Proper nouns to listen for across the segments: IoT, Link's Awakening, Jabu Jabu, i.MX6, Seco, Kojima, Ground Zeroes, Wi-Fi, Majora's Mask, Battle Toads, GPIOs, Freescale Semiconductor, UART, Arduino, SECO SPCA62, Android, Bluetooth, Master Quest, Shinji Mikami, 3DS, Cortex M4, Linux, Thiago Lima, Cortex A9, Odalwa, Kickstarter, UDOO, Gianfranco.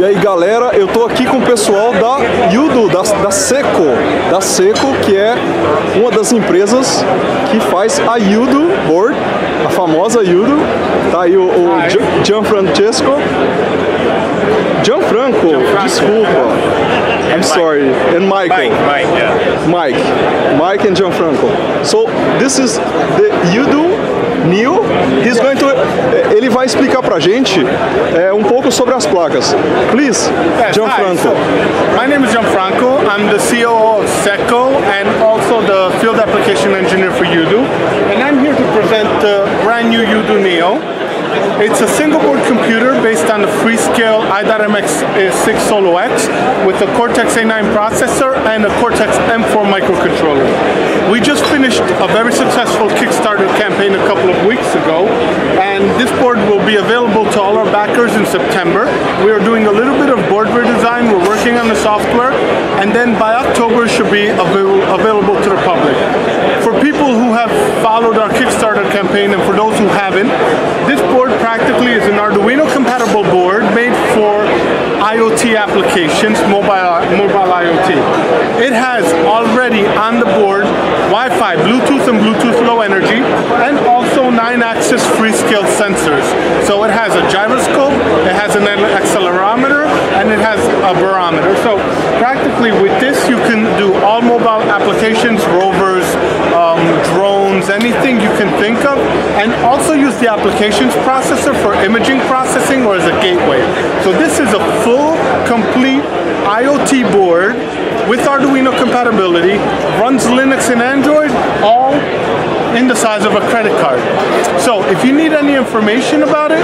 E aí, galera, eu tô aqui com o pessoal da UDOO, da Seco, que é uma das empresas que faz a UDOO board, a famosa UDOO. Tá aí o Gianfranco, desculpa. I'm sorry. And Michael. Mike and Gianfranco. So this is the UDOO. Neil, ele vai explicar pra gente pouco sobre as placas. Please, Gianfranco. My name is Gianfranco. I'm the COO of SECO and also the field application engineer for UDOO. And I'm here to present the brand new UDOO Neo. It's a single board computer based on the Freescale i.MX6 Solo X with a Cortex A9 processor and a Cortex M4 microcontroller. We just finished a very successful Kickstarter campaign a couple of weeks ago, and this board will be available to all our backers in September. We are doing a little bit of board redesign, we're working on the software, and then by October it should be available to the public. For people who have followed our Kickstarter campaign and for those who haven't, this board practically is an Arduino compatible board made for IoT applications, mobile IoT. It has already on the board Wi-Fi, Bluetooth and Bluetooth Low Energy, and also 9-axis Freescale sensors. So it has a gyroscope, it has an accelerometer, and it has a barometer. So practically with this you can do all mobile applications, rovers, drones, anything you can think of, and also use the applications processor for imaging processing or as a gateway. So this is a full, complete IoT board with Arduino compatibility, runs Linux and Android, all in the size of a credit card. So if you need any information about it,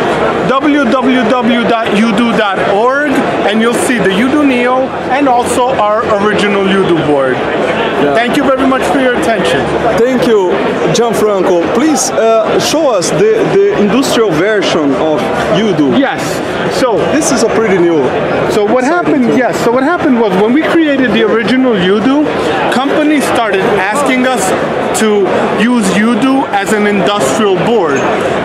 www.udoo.org, and you'll see the UDOO Neo and also our original UDOO board. Yeah. Thank you very much for your attention. Thank you, Gianfranco. Please show us the industrial version of UDOO. Yes. So this is a pretty new. So what happened? Too. Yes. So what happened was when we created the original UDOO, companies started asking us to use UDOO as an industrial board,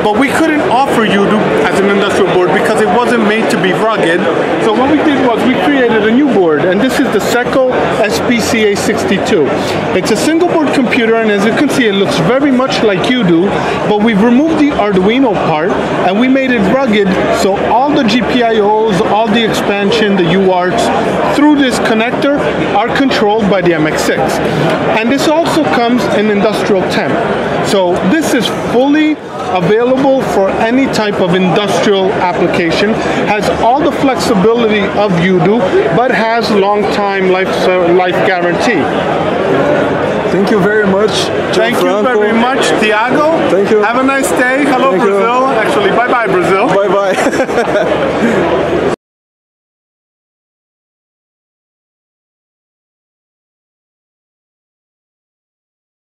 but we couldn't offer UDOO as an industrial board because it wasn't made to be rugged. So what we did was we created a new board, and this is the SECO SPCA62. It's a single board computer, and as you can see, it looks very much like UDOO, but we've removed the Arduino part and we made it rugged, so all the GPIOs, all the expansion, the UARTs through this connector are controlled by the MX6. And this also comes in industrial temp. So this is fully available for any type of industrial application, has all the flexibility of UDOO, but has long time life guarantee. Thank you very much, Gianfranco. Thank you very much, Thiago. Thank you. Have a nice day. Hello, Brazil. Actually, bye-bye, Brazil. Bye-bye.